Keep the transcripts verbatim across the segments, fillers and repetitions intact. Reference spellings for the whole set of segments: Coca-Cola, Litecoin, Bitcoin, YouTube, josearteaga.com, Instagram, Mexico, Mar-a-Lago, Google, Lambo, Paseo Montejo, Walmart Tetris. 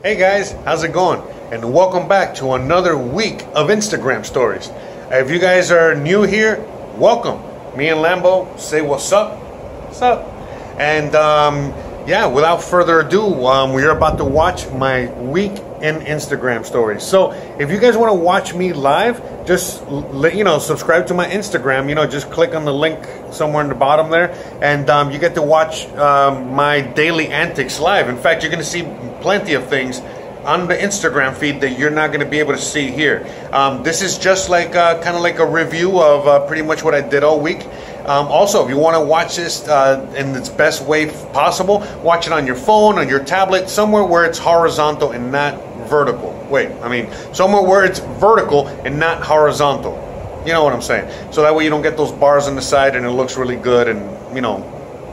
Hey guys, how's it going? And welcome back to another week of Instagram stories. If you guys are new here, welcome. Me and Lambo say what's up, what's up. And um, yeah, without further ado, um, we are about to watch my week in Instagram stories. So if you guys want to watch me live, just you know, subscribe to my Instagram. You know, just click on the link somewhere in the bottom there, and um, you get to watch um, my daily antics live. In fact, you're going to see plenty of things on the Instagram feed that you're not going to be able to see here. Um, this is just like uh, kind of like a review of uh, pretty much what I did all week. Um, also, if you want to watch this uh, in its best way possible, watch it on your phone, on your tablet, somewhere where it's horizontal and not vertical. Wait, I mean, somewhere where it's vertical and not horizontal. You know what I'm saying? So that way you don't get those bars on the side and it looks really good and, you know,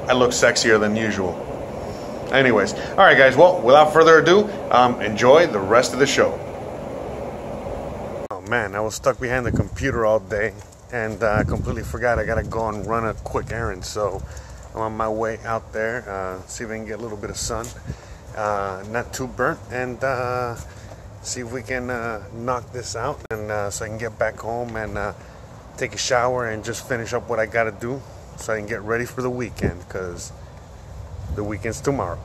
I look sexier than usual. Anyways, all right guys, well, without further ado, um, enjoy the rest of the show. Oh man, I was stuck behind the computer all day and I uh, completely forgot I gotta go and run a quick errand, so I'm on my way out there, uh, see if I can get a little bit of sun, uh, not too burnt, and uh, see if we can uh, knock this out, and uh, so I can get back home and uh, take a shower and just finish up what I gotta do so I can get ready for the weekend, because the weekend's tomorrow.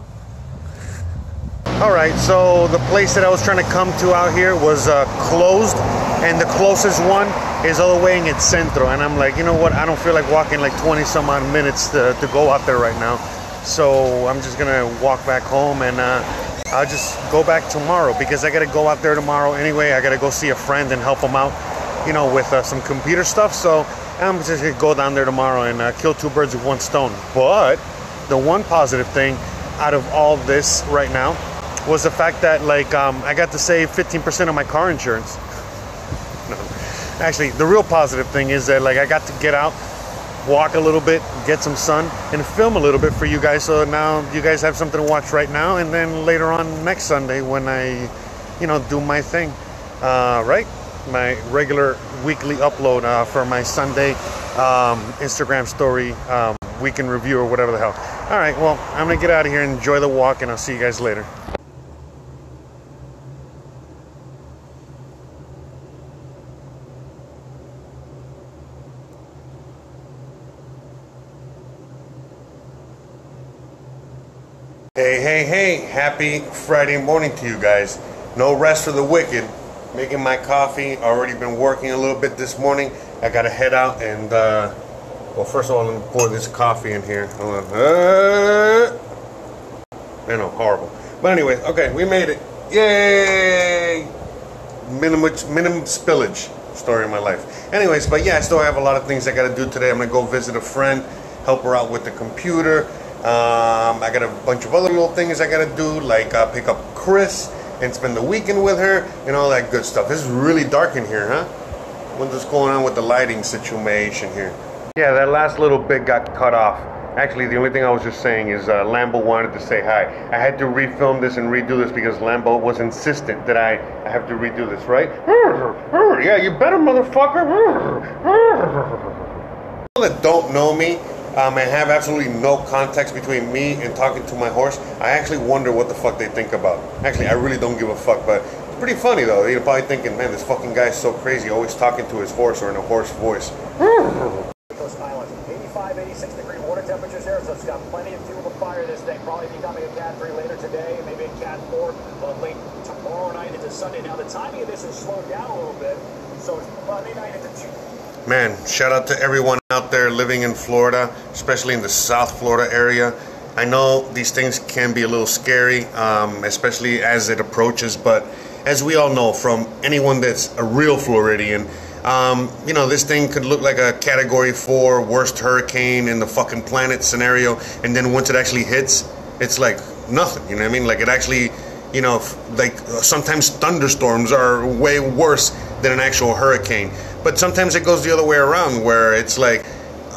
All right, so the place that I was trying to come to out here was uh, closed, and the closest one is all the way in El Centro, and I'm like, you know what, I don't feel like walking like twenty some odd minutes to, to go out there right now, so I'm just gonna walk back home, and uh, I'll just go back tomorrow, because I gotta go out there tomorrow anyway. I gotta go see a friend and help him out, you know, with uh, some computer stuff, so I'm just gonna go down there tomorrow and uh, kill two birds with one stone. But the one positive thing out of all this right now was the fact that, like, um, I got to save fifteen percent of my car insurance. No, actually, the real positive thing is that, like, I got to get out, walk a little bit, get some sun, and film a little bit for you guys. So now you guys have something to watch right now, and then later on next Sunday when I, you know, do my thing, uh, right? My regular weekly upload uh, for my Sunday um, Instagram story um, weekend review or whatever the hell. All right, well, I'm gonna get out of here and enjoy the walk, and I'll see you guys later. Hey, hey, hey, happy Friday morning to you guys. No rest for the wicked. Making my coffee, already been working a little bit this morning. I gotta head out and, uh, well, first of all, I'm gonna pour this coffee in here. Hold on. Uh, you know, horrible. But anyway, okay, we made it. Yay! Minimum, minimum spillage story of my life. Anyways, but yeah, I still have a lot of things I gotta do today. I'm gonna go visit a friend, help her out with the computer. Um, I got a bunch of other little things I gotta do, like uh, pick up Chris and spend the weekend with her and all that good stuff. This is really dark in here, huh? What's going on with the lighting situation here? Yeah, that last little bit got cut off. Actually, the only thing I was just saying is uh, Lambo wanted to say hi. I had to refilm this and redo this because Lambo was insistent that I, I have to redo this, right? Yeah, you better, motherfucker. People that don't know me um, and have absolutely no context between me and talking to my horse, I actually wonder what the fuck they think about. Actually, I really don't give a fuck, but it's pretty funny, though. You're probably thinking, man, this fucking guy's so crazy, always talking to his horse or in a horse voice. eighty-five, eighty-six degree water temperatures here, so it's got plenty of fuel to fire this thing. Probably becoming a Cat three later today, and maybe a Cat four but late tomorrow night into Sunday. Now, the timing of this is slowed down a little bit, so it's Monday night into Tuesday. Man, shout out to everyone out there living in Florida, especially in the South Florida area. I know these things can be a little scary, um, especially as it approaches, but as we all know from anyone that's a real Floridian, Um, you know, this thing could look like a category four worst hurricane in the fucking planet scenario, and then once it actually hits, it's like nothing, you know what I mean? Like, it actually, you know, like sometimes thunderstorms are way worse than an actual hurricane, but sometimes it goes the other way around where it's like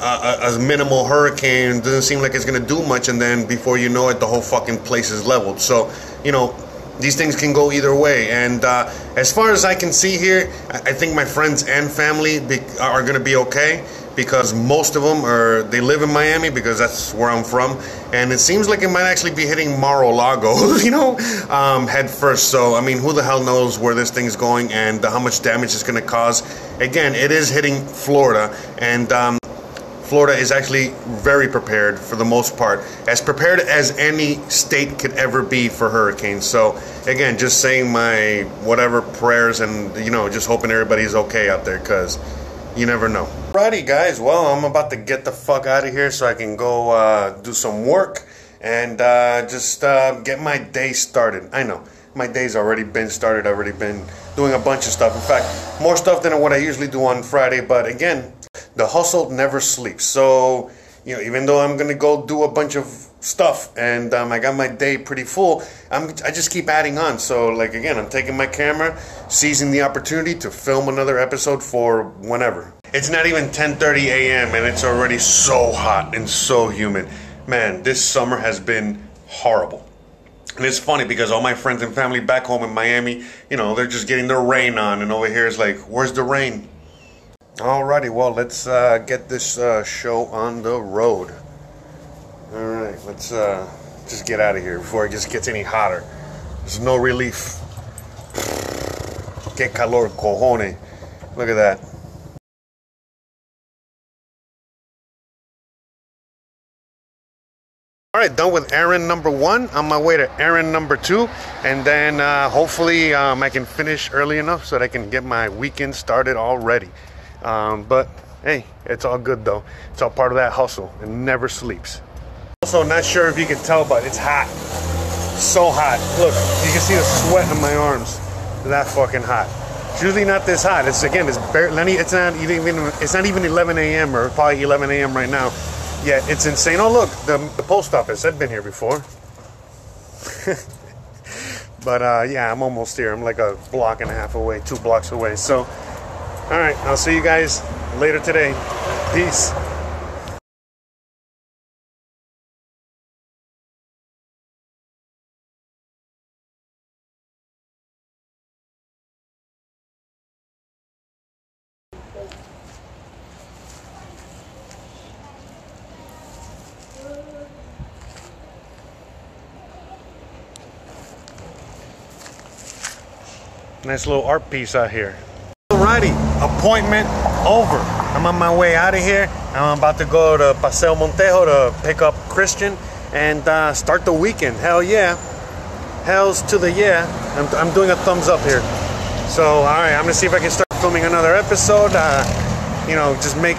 a, a minimal hurricane, doesn't seem like it's going to do much, and then before you know it, the whole fucking place is leveled. So, you know, these things can go either way, and uh, as far as I can see here, I think my friends and family be are going to be okay. because most of them are, they live in Miami because that's where I'm from, and it seems like it might actually be hitting Mar-a-Lago, you know, um, head first. So, I mean, who the hell knows where this thing's going and how much damage it's going to cause. Again, it is hitting Florida, and um, Florida is actually very prepared for the most part, as prepared as any state could ever be for hurricanes. So, again, just saying my whatever prayers and, you know, just hoping everybody's okay out there, because you never know. Alrighty, guys. Well, I'm about to get the fuck out of here so I can go uh, do some work and uh, just uh, get my day started. I know. My day's already been started. I've already been doing a bunch of stuff. In fact, more stuff than what I usually do on Friday. But again, the hustle never sleeps. So, you know, even though I'm going to go do a bunch of stuff and um, I got my day pretty full, I'm, I just keep adding on. So, like, again, I'm taking my camera, seizing the opportunity to film another episode for whenever. It's not even ten thirty a m and it's already so hot and so humid. Man, this summer has been horrible. And it's funny because all my friends and family back home in Miami, you know, they're just getting their rain on. And over here it's like, where's the rain? Alrighty, well, let's uh, get this uh, show on the road. Alright, let's uh, just get out of here before it just gets any hotter. There's no relief. Que calor, cojones. Look at that. Alright, done with errand number one, on my way to errand number two, and then uh, hopefully um, I can finish early enough so that I can get my weekend started already. Um, but hey, it's all good though. It's all part of that hustle. It never sleeps. Also, not sure if you can tell, but it's hot. So hot. Look, you can see the sweat on my arms. That fucking hot. It's usually not this hot. It's again, it's barely. It's not even. It's not even eleven a m or probably eleven a m right now. Yeah, it's insane. Oh, look, the, the post office. I've been here before. But, uh, yeah, I'm almost here. I'm like a block and a half away, two blocks away. So, all right, I'll see you guys later today. Peace. Nice little art piece out here. Alrighty, appointment over. I'm on my way out of here. I'm about to go to Paseo Montejo to pick up Christian and uh, start the weekend. Hell yeah. Hells to the yeah. I'm, I'm doing a thumbs up here. So, alright, I'm gonna see if I can start filming another episode. Uh, you know, just make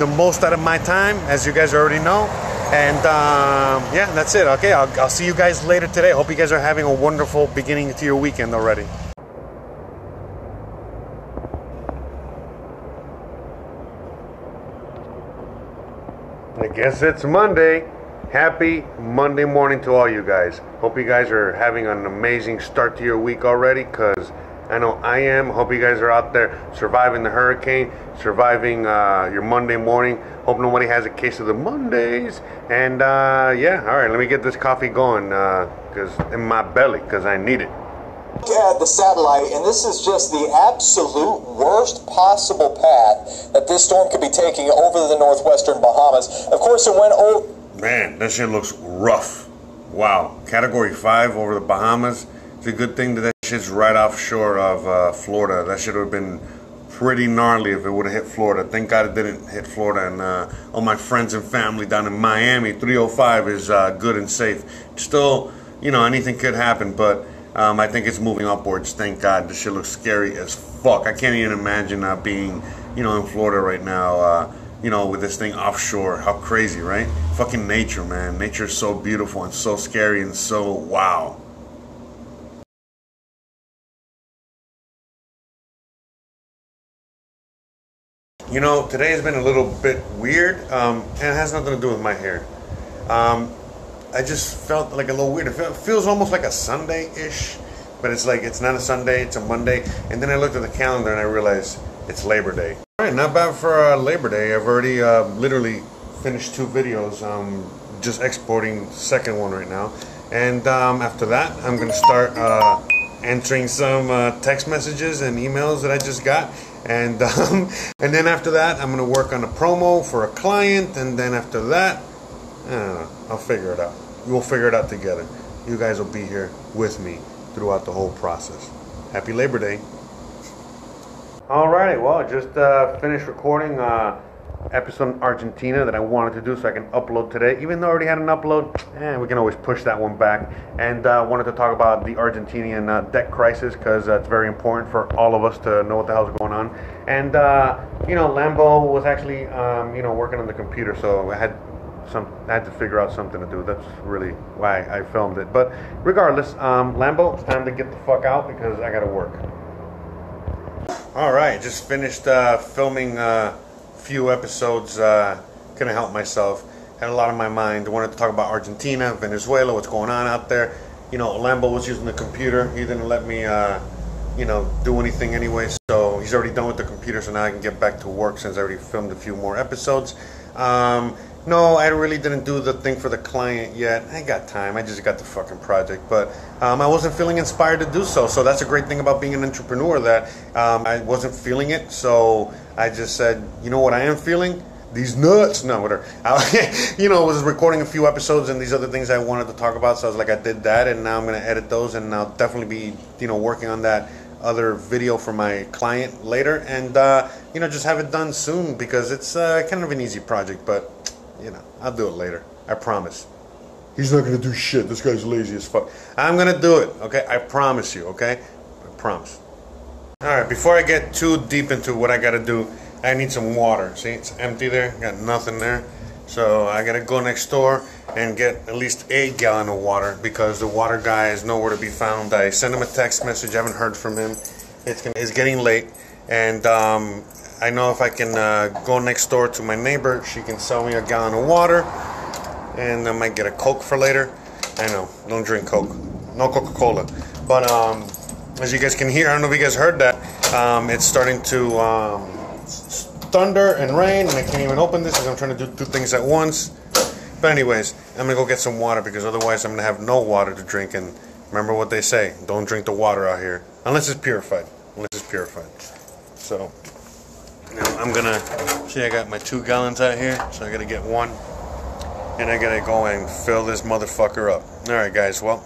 the most out of my time, as you guys already know. And um, yeah, that's it. Okay, I'll, I'll see you guys later today. Hope you guys are having a wonderful beginning to your weekend already. I guess it's Monday. Happy Monday morning to all you guys. Hope you guys are having an amazing start to your week already, because I know I am. Hope you guys are out there surviving the hurricane, surviving uh, your Monday morning. Hope nobody has a case of the Mondays. And uh, yeah, all right, let me get this coffee going, because uh, in my belly, because I need it. To add the satellite, and this is just the absolute worst possible path that this storm could be taking over the northwestern Bahamas. Of course, it went over. Man, that shit looks rough. Wow. Category five over the Bahamas. It's a good thing that that shit's right offshore of uh, Florida. That shit would have been pretty gnarly if it would have hit Florida. Thank God it didn't hit Florida. And uh, all my friends and family down in Miami, three oh five is uh, good and safe. Still, you know, anything could happen, but Um, I think it's moving upwards, thank God. This shit looks scary as fuck. I can't even imagine uh, being, you know, in Florida right now, uh, you know, with this thing offshore. How crazy, right? Fucking nature, man. Nature is so beautiful and so scary and so wow. You know, today has been a little bit weird, um, and it has nothing to do with my hair. Um... I just felt like a little weird. It feels almost like a Sunday-ish, but it's like, it's not a Sunday, it's a Monday. And then I looked at the calendar and I realized it's Labor Day. All right, not bad for uh, Labor Day. I've already uh, literally finished two videos. Um, just exporting the second one right now. And um, after that, I'm gonna start uh, entering some uh, text messages and emails that I just got. And um, and then after that, I'm going to work on a promo for a client. And then after that, I don't know, I'll figure it out. We'll figure it out together. You guys will be here with me throughout the whole process. Happy Labor Day. All right. Well, just uh, finished recording uh, episode in Argentina that I wanted to do so I can upload today. Even though I already had an upload, eh, we can always push that one back. And I uh, wanted to talk about the Argentinian uh, debt crisis because uh, it's very important for all of us to know what the hell's going on. And, uh, you know, Lambo was actually, um, you know, working on the computer, so I had... Some, I had to figure out something to do. That's really why I filmed it. But regardless, um, Lambo, it's time to get the fuck out because I gotta work. All right, just finished uh, filming a few episodes. Uh, couldn't help myself. Had a lot on my mind. Wanted to talk about Argentina, Venezuela, what's going on out there. You know, Lambo was using the computer. He didn't let me, uh, you know, do anything anyway. So he's already done with the computer. So now I can get back to work since I already filmed a few more episodes. Um, No, I really didn't do the thing for the client yet. I got time. I just got the fucking project. But um, I wasn't feeling inspired to do so. So that's a great thing about being an entrepreneur, that um, I wasn't feeling it. So I just said, you know what I am feeling? These nuts. No, whatever. I, you know, I was recording a few episodes and these other things I wanted to talk about. So I was like, I did that. And now I'm going to edit those. And I'll definitely be, you know, working on that other video for my client later. And, uh, you know, just have it done soon because it's uh, kind of an easy project. But... you know, I'll do it later. I promise. He's not going to do shit. This guy's lazy as fuck. I'm going to do it, okay? I promise you, okay? I promise. All right, before I get too deep into what I got to do, I need some water. See, it's empty there. Got nothing there. So I got to go next door and get at least a gallon of water because the water guy is nowhere to be found. I sent him a text message. I haven't heard from him. It's, gonna, it's getting late. And, um... I know if I can uh, go next door to my neighbor, she can sell me a gallon of water, and I might get a Coke for later. I know, don't drink Coke, no Coca-Cola. But um, as you guys can hear, I don't know if you guys heard that, um, it's starting to um, thunder and rain, and I can't even open this because I'm trying to do two things at once. But anyways, I'm gonna go get some water because otherwise I'm gonna have no water to drink. And remember what they say: don't drink the water out here unless it's purified. Unless it's purified. So. Now I'm gonna see. I got my two gallons out here, so I gotta get one, and I gotta go and fill this motherfucker up. All right, guys. Well,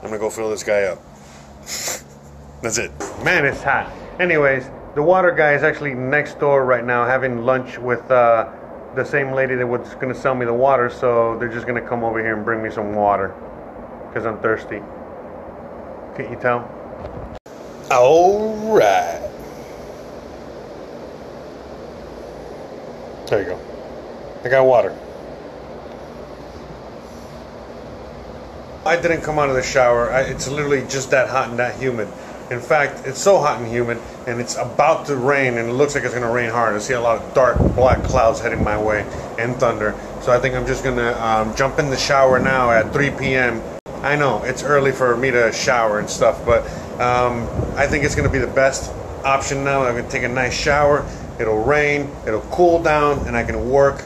I'm gonna go fill this guy up. That's it. Man, it's hot. Anyways, the water guy is actually next door right now, having lunch with uh, the same lady that was gonna sell me the water. So they're just gonna come over here and bring me some water, cause I'm thirsty. Can't you tell? All right. There you go. I got water. I didn't come out of the shower. I, it's literally just that hot and that humid. In fact, it's so hot and humid, and it's about to rain, and it looks like it's going to rain hard. I see a lot of dark, black clouds heading my way, and thunder. So I think I'm just going to um, jump in the shower now at three p m I know, it's early for me to shower and stuff, but um, I think it's going to be the best option now. I'm going to take a nice shower. It'll rain, it'll cool down, and I can work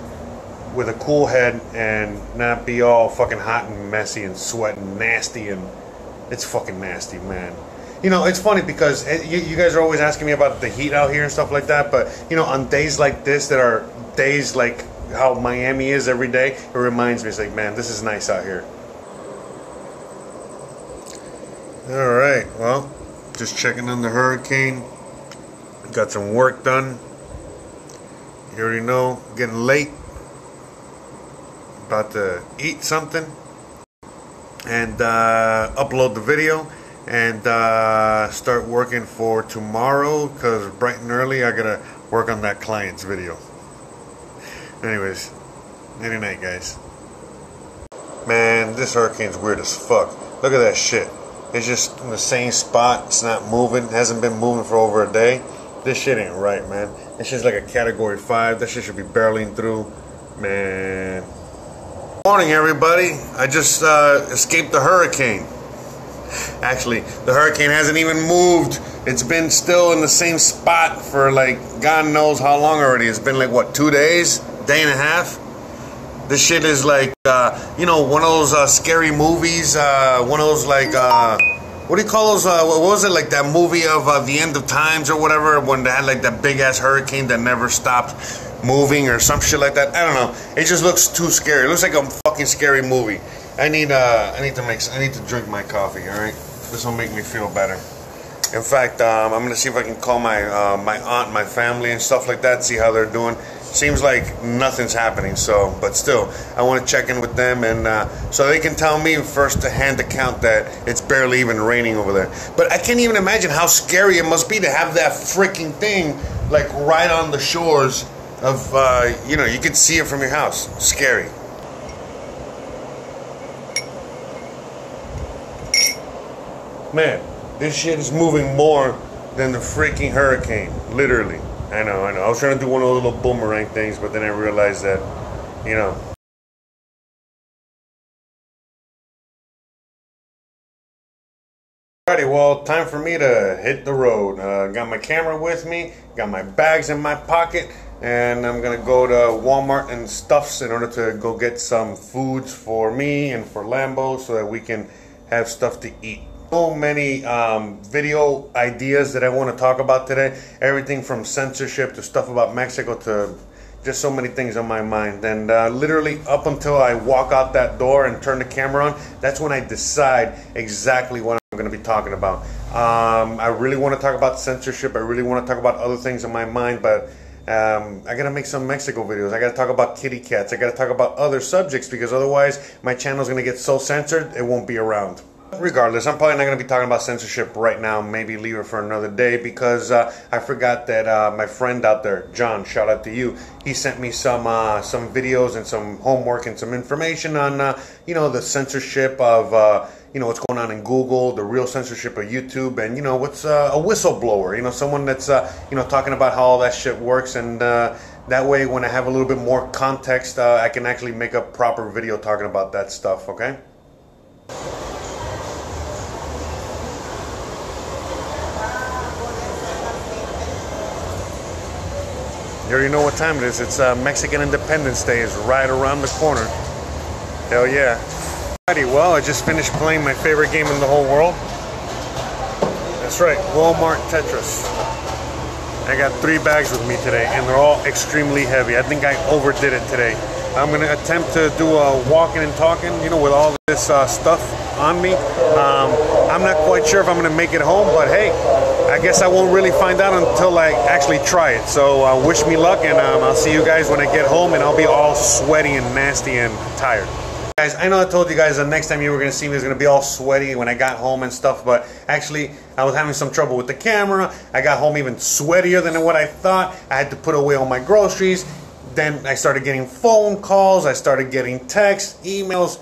with a cool head and not be all fucking hot and messy and sweating nasty. And it's fucking nasty, man. You know, it's funny because you, you guys are always asking me about the heat out here and stuff like that. But, you know, on days like this that are days like how Miami is every day, it reminds me, it's like, man, this is nice out here. All right, well, just checking on the hurricane. Got some work done. You already know, getting late, about to eat something, and uh, upload the video, and uh, start working for tomorrow, because bright and early I gotta work on that client's video. Anyways, nighty night, guys. Man, this hurricane's weird as fuck. Look at that shit. It's just in the same spot, it's not moving, it hasn't been moving for over a day. This shit ain't right, man. This shit's like a category five. That shit should be barreling through, man. Morning, everybody. I just uh, escaped the hurricane. Actually, the hurricane hasn't even moved. It's been still in the same spot for like God knows how long already. It's been like, what, two days? Day and a half? This shit is like, uh, you know, one of those uh, scary movies. Uh, one of those like... Uh, what do you call those, uh, what was it, like that movie of uh, The End of Times or whatever, when they had like that big-ass hurricane that never stopped moving or some shit like that? I don't know. It just looks too scary. It looks like a fucking scary movie. I need, uh, I need to make, I need to drink my coffee, all right? This will make me feel better. In fact, um, I'm going to see if I can call my, uh, my aunt, my family and stuff like that, see how they're doing. Seems like nothing's happening, so, but still, I want to check in with them, and uh, so they can tell me first-hand account that it's barely even raining over there. But I can't even imagine how scary it must be to have that freaking thing, like, right on the shores of, uh, you know, you could see it from your house. Scary. Man, this shit is moving more than the freaking hurricane, literally. I know, I know. I was trying to do one of those little boomerang things, but then I realized that, you know. Alrighty, well, time for me to hit the road. Uh, got my camera with me, got my bags in my pocket, and I'm going to go to Walmart and Stuffs in order to go get some foods for me and for Lambo so that we can have stuff to eat. So many um, video ideas that I want to talk about today. Everything from censorship to stuff about Mexico to just so many things on my mind. And uh, literally up until I walk out that door and turn the camera on, that's when I decide exactly what I'm going to be talking about. Um, I really want to talk about censorship. I really want to talk about other things on my mind, but Um, I gotta make some Mexico videos. I gotta talk about kitty cats. I gotta talk about other subjects because otherwise my channel's gonna get so censored it won't be around. Regardless, I'm probably not gonna be talking about censorship right now. Maybe leave it for another day because uh, I forgot that uh, my friend out there, John, shout out to you. He sent me some uh, some videos and some homework and some information on uh, you know, the censorship of uh, you know, what's going on in Google, the real censorship of YouTube, and you know, what's uh, a whistleblower, you know, someone that's uh, you know, talking about how all that shit works, and uh, that way when I have a little bit more context, uh, I can actually make a proper video talking about that stuff, okay? You already know what time it is. It's uh, Mexican Independence Day is right around the corner. Hell yeah. Alrighty, well, I just finished playing my favorite game in the whole world. That's right, Walmart Tetris. I got three bags with me today, and they're all extremely heavy. I think I overdid it today. I'm going to attempt to do a walking and talking, you know, with all this uh, stuff on me. Um, I'm not quite sure if I'm going to make it home, but hey, I guess I won't really find out until I actually try it. So uh, wish me luck, and um, I'll see you guys when I get home, and I'll be all sweaty and nasty and tired. Guys, I know I told you guys the next time you were going to see me was going to be all sweaty when I got home and stuff, but actually I was having some trouble with the camera. I got home even sweatier than what I thought. I had to put away all my groceries. Then I started getting phone calls. I started getting texts, emails,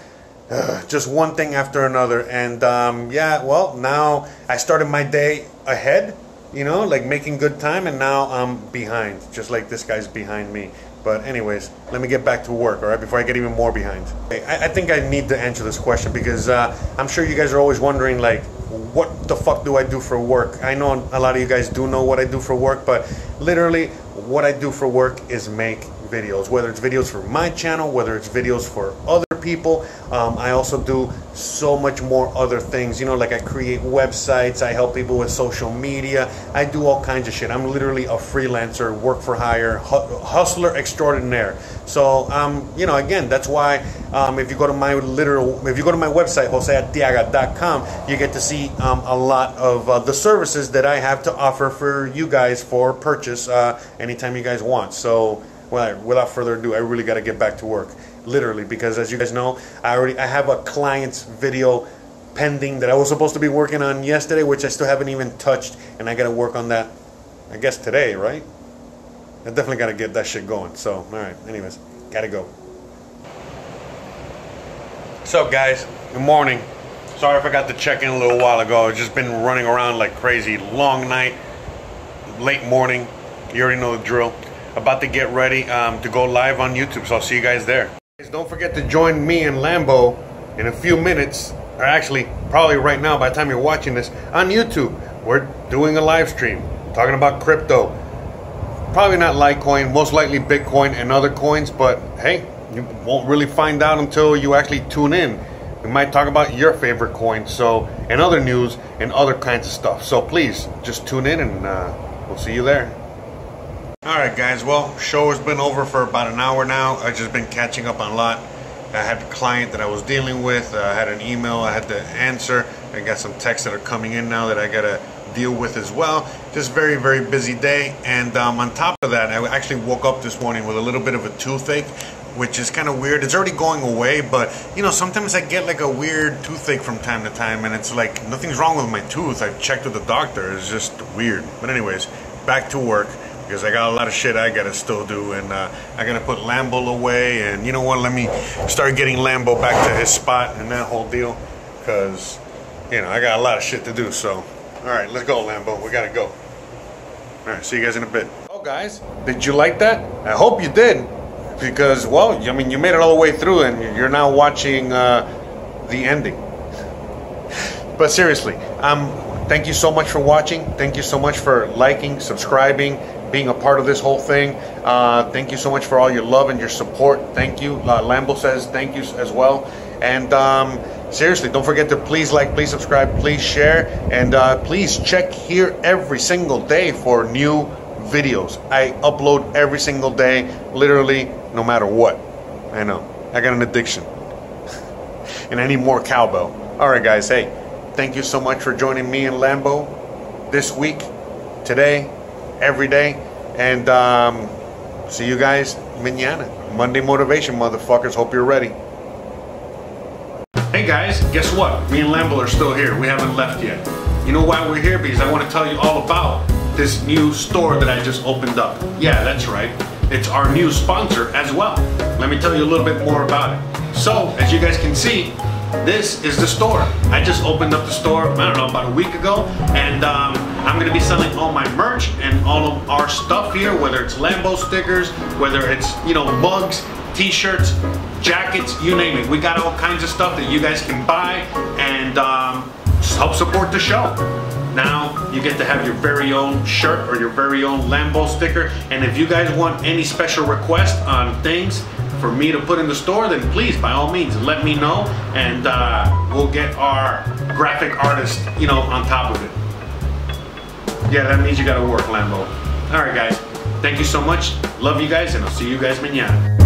ugh, just one thing after another. And um, yeah, well, now I started my day ahead, you know, like making good time, and now I'm behind, just like this guy's behind me. But anyways, let me get back to work, all right, before I get even more behind. I, I think I need to answer this question because uh, I'm sure you guys are always wondering, like, what the fuck do I do for work? I know a lot of you guys do know what I do for work, but literally what I do for work is make videos, whether it's videos for my channel, whether it's videos for other people. Um, I also do so much more other things, you know, like I create websites, I help people with social media, I do all kinds of shit. I'm literally a freelancer, work for hire, hu- hustler extraordinaire. So, um, you know, again, that's why um, if you go to my literal, if you go to my website, jose arteaga dot com, you get to see um, a lot of uh, the services that I have to offer for you guys for purchase uh, anytime you guys want. So, well, without further ado, I really got to get back to work. Literally, because as you guys know, I already I have a client's video pending that I was supposed to be working on yesterday, which I still haven't even touched, and I gotta work on that, I guess, today, right? I definitely gotta get that shit going. So, all right. Anyways, gotta go. What's up, guys? Good morning. Sorry I forgot to check in a little while ago. I've just been running around like crazy. Long night, late morning. You already know the drill. About to get ready um, to go live on YouTube, so I'll see you guys there. Don't forget to join me and Lambo in a few minutes, or actually probably right now by the time you're watching this, on YouTube. We're doing a live stream talking about crypto. Probably not Litecoin, most likely Bitcoin and other coins, but hey, you won't really find out until you actually tune in. We might talk about your favorite coin, so, and other news and other kinds of stuff. So please just tune in, and uh, we'll see you there. All right, guys. Well, show has been over for about an hour now. I've just been catching up on a lot. I had a client that I was dealing with. Uh, I had an email I had to answer. I got some texts that are coming in now that I gotta deal with as well. Just very, very busy day. And um, on top of that, I actually woke up this morning with a little bit of a toothache, which is kind of weird. It's already going away, but you know, sometimes I get like a weird toothache from time to time, and it's like nothing's wrong with my tooth. I checked with the doctor. It's just weird. But anyways, back to work, because I got a lot of shit I gotta still do, and uh, I gotta put Lambo away, and you know what, let me start getting Lambo back to his spot and that whole deal, because you know, I got a lot of shit to do. So all right, let's go, Lambo. We gotta go. All right, see you guys in a bit. Oh guys, did you like that? I hope you did. Because, well, I mean, you made it all the way through, and you're now watching uh, the ending. But seriously, um, thank you so much for watching. Thank you so much for liking, subscribing, being a part of this whole thing. Uh, thank you so much for all your love and your support. Thank you. Uh, Lambo says thank you as well. And um, seriously, don't forget to please like, please subscribe, please share. And uh, please check here every single day for new videos. I upload every single day, literally, no matter what. I know, I got an addiction. And I need more cowbell. Alright guys, hey, thank you so much for joining me and Lambo this week, today, every day. And um, see you guys mañana. Monday motivation, motherfuckers. Hope you're ready. Hey guys, guess what? Me and Lambo are still here. We haven't left yet. You know why we're here? Because I want to tell you all about this new store that I just opened up. Yeah, that's right. It's our new sponsor as well. Let me tell you a little bit more about it. So, as you guys can see, this is the store. I just opened up the store, I don't know, about a week ago, and um, I'm gonna be selling all my merch and all of our stuff here, whether it's Lambo stickers, whether it's, you know, mugs, t-shirts, jackets, you name it. We got all kinds of stuff that you guys can buy and um, help support the show. Now you get to have your very own shirt or your very own Lambo sticker. And if you guys want any special requests on things for me to put in the store, then please, by all means, let me know, and uh, we'll get our graphic artist, you know, on top of it. Yeah, that means you gotta work, Lambo. All right, guys, thank you so much. Love you guys, and I'll see you guys mañana.